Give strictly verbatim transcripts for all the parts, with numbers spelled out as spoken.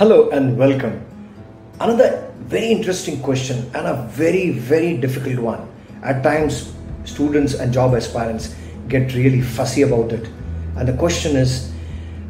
Hello and welcome. Another very interesting question and a very, very difficult one. At times, students and job aspirants get really fussy about it. And the question is,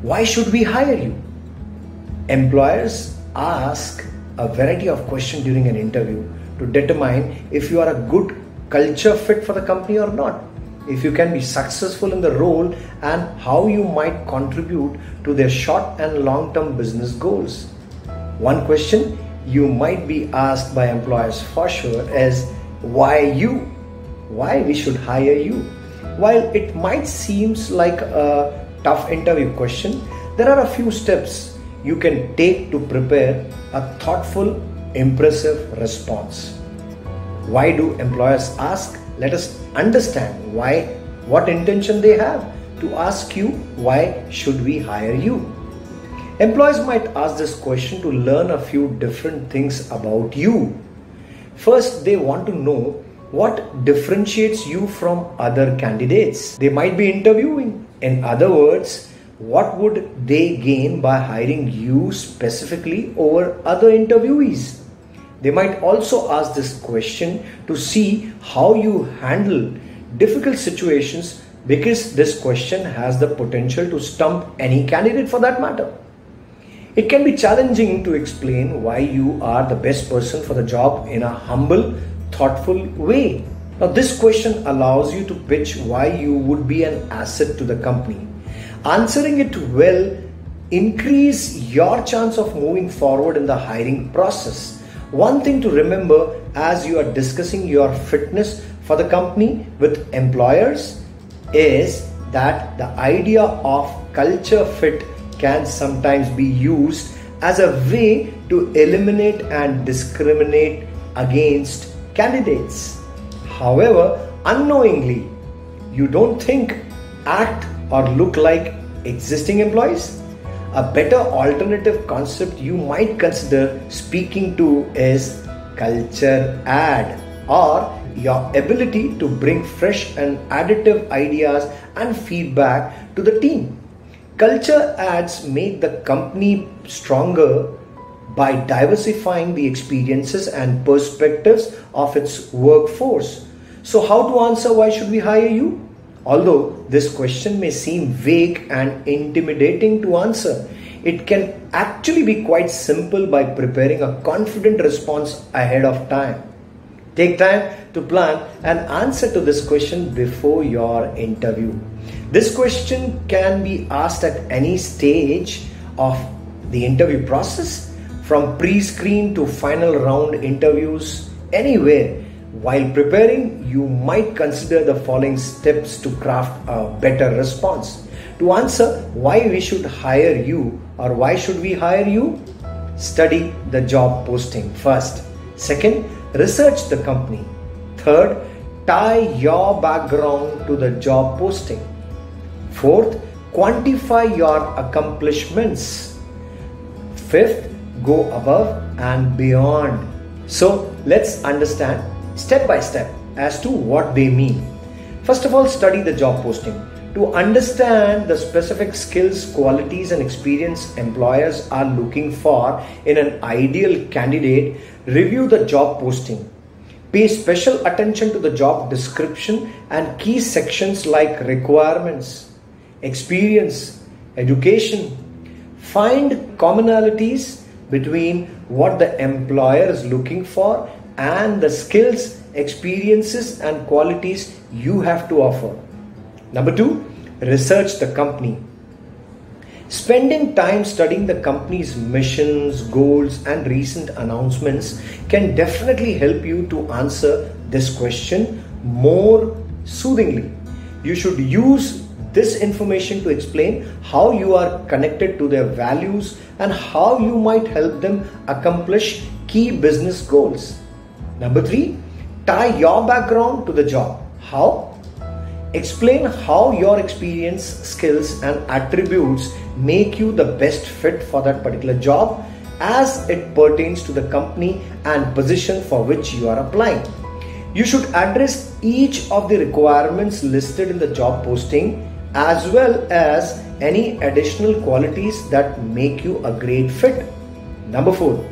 why should we hire you? Employers ask a variety of questions during an interview to determine if you are a good culture fit for the company or not, if you can be successful in the role and how you might contribute to their short and long-term business goals. One question you might be asked by employers for sure is, why you? Why we should hire you? While it might seem like a tough interview question, there are a few steps you can take to prepare a thoughtful, impressive response. Why do employers ask? Let us understand why, what intention they have to ask you, why should we hire you? Employers might ask this question to learn a few different things about you. First, they want to know what differentiates you from other candidates they might be interviewing. In other words, what would they gain by hiring you specifically over other interviewees? They might also ask this question to see how you handle difficult situations, because this question has the potential to stump any candidate for that matter. It can be challenging to explain why you are the best person for the job in a humble, thoughtful way. Now, this question allows you to pitch why you would be an asset to the company. Answering it well increases your chance of moving forward in the hiring process. One thing to remember as you are discussing your fitness for the company with employers is that the idea of culture fit can sometimes be used as a way to eliminate and discriminate against candidates. However, unknowingly, you don't think, act, or look like existing employees. A better alternative concept you might consider speaking to is culture add, or your ability to bring fresh and additive ideas and feedback to the team. Culture adds make the company stronger by diversifying the experiences and perspectives of its workforce. So how to answer why should we hire you? Although this question may seem vague and intimidating to answer, it can actually be quite simple by preparing a confident response ahead of time. Take time to plan an answer to this question before your interview. This question can be asked at any stage of the interview process, from pre-screen to final round interviews, anywhere. While preparing, you might consider the following steps to craft a better response. To answer why we should hire you or why should we hire you, study the job posting first. Second, research the company. Third, tie your background to the job posting. Fourth, quantify your accomplishments. Fifth, go above and beyond. So let's understand step by step as to what they mean. First of all, study the job posting. To understand the specific skills, qualities and experience employers are looking for in an ideal candidate, review the job posting. Pay special attention to the job description and key sections like requirements, experience, education. Find commonalities between what the employer is looking for and the skills, experiences and qualities you have to offer. Number two, research the company. Spending time studying the company's missions, goals and recent announcements can definitely help you to answer this question more soothingly. You should use this information to explain how you are connected to their values and how you might help them accomplish key business goals. Number three, tie your background to the job. How? Explain how your experience, skills, and attributes make you the best fit for that particular job as it pertains to the company and position for which you are applying. You should address each of the requirements listed in the job posting, as well as any additional qualities that make you a great fit. Number four,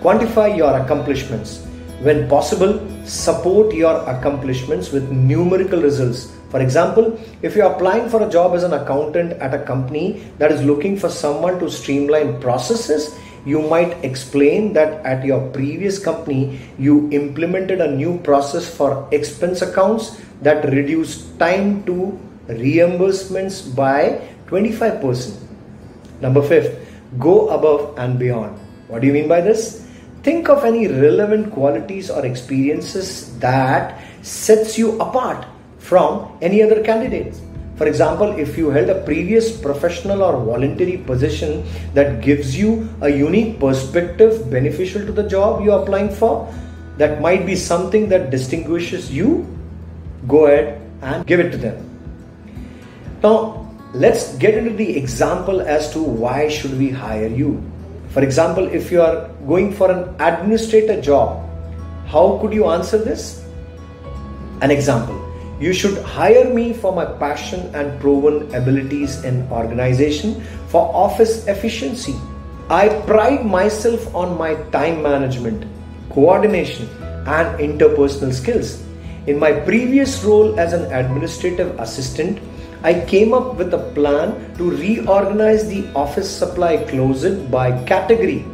quantify your accomplishments. When possible, support your accomplishments with numerical results. For example, if you're applying for a job as an accountant at a company that is looking for someone to streamline processes, you might explain that at your previous company, you implemented a new process for expense accounts that reduced time to reimbursements by twenty-five percent. Number five, go above and beyond. What do you mean by this? Think of any relevant qualities or experiences that sets you apart from any other candidates. For example, if you held a previous professional or voluntary position that gives you a unique perspective beneficial to the job you're applying for, that might be something that distinguishes you. Go ahead and give it to them. Now, let's get into the example as to why should we hire you. For example, if you are going for an administrator job, how could you answer this? An example, you should hire me for my passion and proven abilities in organization for office efficiency. I pride myself on my time management, coordination, and interpersonal skills. In my previous role as an administrative assistant, I came up with a plan to reorganize the office supply closet by category.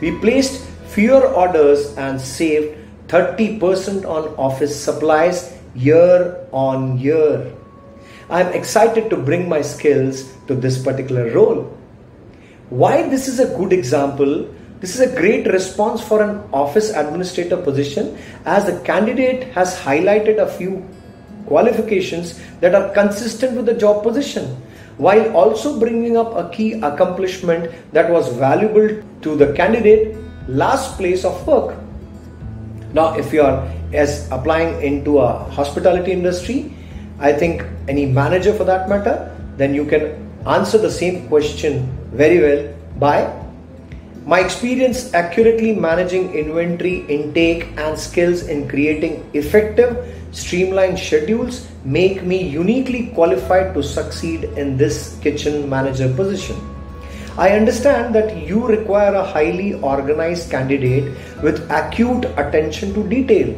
We placed fewer orders and saved thirty percent on office supplies year on year. I'm excited to bring my skills to this particular role. Why this is a good example? This is a great response for an office administrator position, as the candidate has highlighted a few qualifications that are consistent with the job position, while also bringing up a key accomplishment that was valuable to the candidate last place of work. Now, if you are as applying into a hospitality industry, I think any manager for that matter, then you can answer the same question very well by my experience accurately managing inventory intake and skills in creating effective streamlined schedules make me uniquely qualified to succeed in this kitchen manager position. I understand that you require a highly organized candidate with acute attention to detail.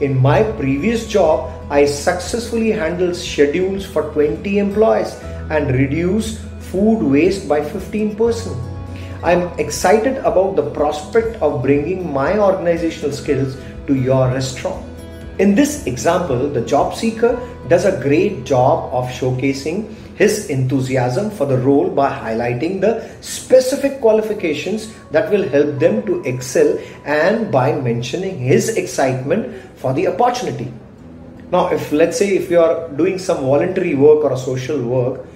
In my previous job, I successfully handled schedules for twenty employees and reduced food waste by fifteen percent. I'm excited about the prospect of bringing my organizational skills to your restaurant. In this example, the job seeker does a great job of showcasing his enthusiasm for the role by highlighting the specific qualifications that will help them to excel and by mentioning his excitement for the opportunity. Now, if let's say if you are doing some voluntary work or a social work,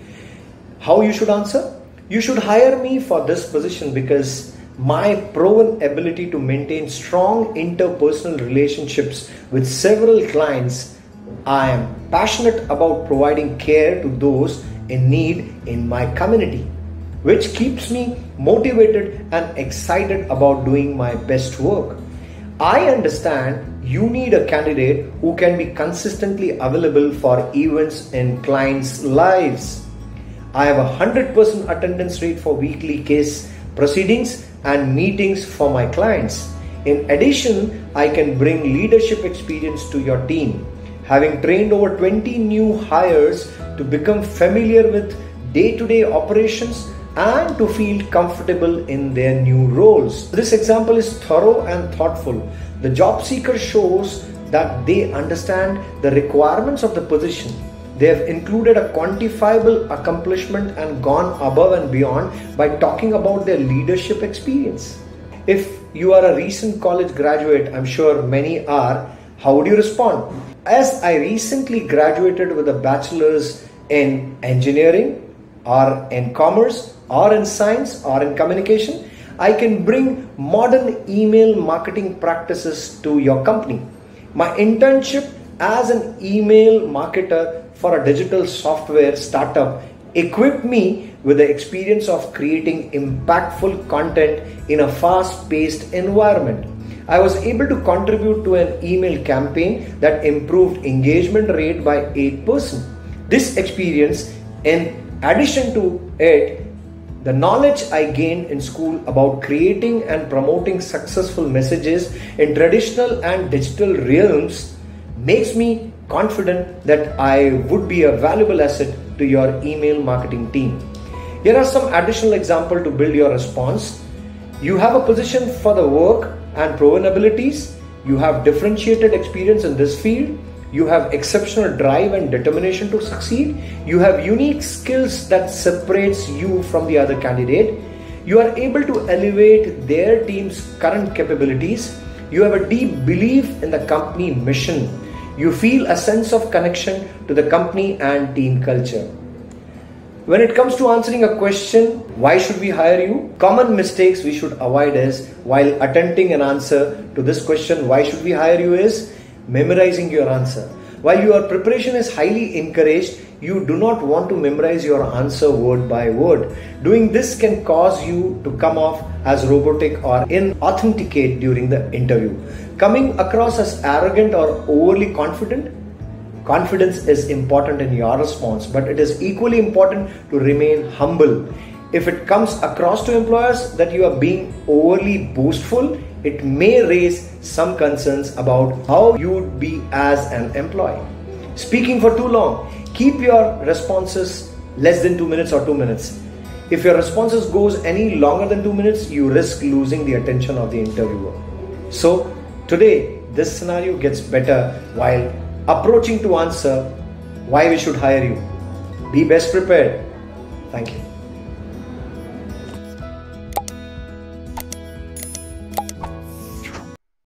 how you should answer? You should hire me for this position because my proven ability to maintain strong interpersonal relationships with several clients. I am passionate about providing care to those in need in my community, which keeps me motivated and excited about doing my best work. I understand you need a candidate who can be consistently available for events in clients' lives. I have a one hundred percent attendance rate for weekly case proceedings and meetings for my clients. In addition, I can bring leadership experience to your team. Having trained over twenty new hires to become familiar with day-to-day operations and to feel comfortable in their new roles. This example is thorough and thoughtful. The job seeker shows that they understand the requirements of the position. They have included a quantifiable accomplishment and gone above and beyond by talking about their leadership experience. If you are a recent college graduate, I'm sure many are, how would you respond? As I recently graduated with a bachelor's in engineering or in commerce or in science or in communication, I can bring modern email marketing practices to your company. My internship as an email marketer for a digital software startup equipped me with the experience of creating impactful content in a fast-paced environment. I was able to contribute to an email campaign that improved engagement rate by eight percent. This experience, in addition to it, The knowledge I gained in school about creating and promoting successful messages in traditional and digital realms makes me confident that I would be a valuable asset to your email marketing team. Here are some additional examples to build your response. You have a position for the work and proven abilities. You have differentiated experience in this field. You have exceptional drive and determination to succeed. You have unique skills that separates you from the other candidate. You are able to elevate their team's current capabilities. You have a deep belief in the company mission. You feel a sense of connection to the company and team culture. When it comes to answering a question, why should we hire you? Common mistakes we should avoid is, while attempting an answer to this question, why should we hire you, is memorizing your answer. While your preparation is highly encouraged, you do not want to memorize your answer word by word. Doing this can cause you to come off as robotic or inauthentic during the interview, coming across as arrogant or overly confident. Confidence is important in your response, but it is equally important to remain humble. If it comes across to employers that you are being overly boastful, it may raise some concerns about how you would be as an employee. Speaking for too long, keep your responses less than two minutes or two minutes. If your responses goes any longer than two minutes, you risk losing the attention of the interviewer. So today, this scenario gets better while approaching to answer why we should hire you. Be best prepared. Thank you.